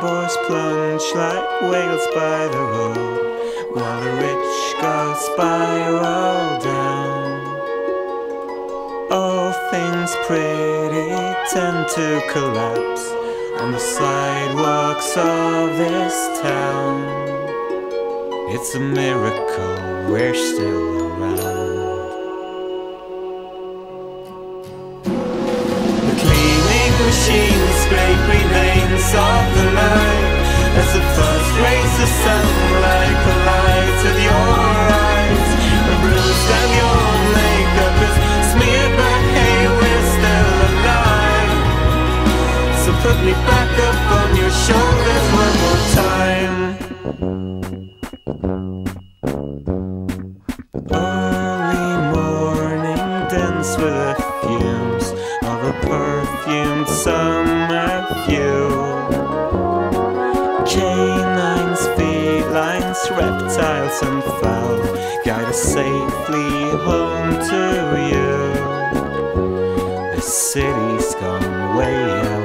boys plunge like whales by the road, while the rich go spiral down. All things pretty tend to collapse on the sidewalks of this town. It's a miracle we're still around. Machines scrape remains of the night as the first rays of sunlight collide with your eyes. A bruised and your makeup is smeared, but hey, we're still alive. So put me back up on your shoulders one more time. Early morning dance with a fumes of a perfumed summer view. Canines, felines, reptiles and fowl guide us safely home to you. The city's gone way out.